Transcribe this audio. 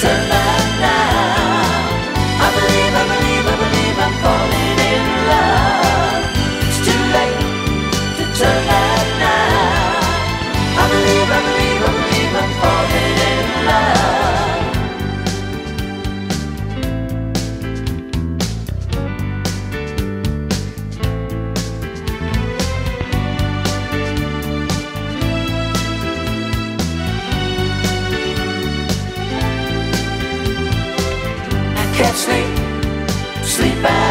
turn back now. I believe I'm falling in love. It's too late to turn back now. I believe I'm falling in can't sleep, sleep out.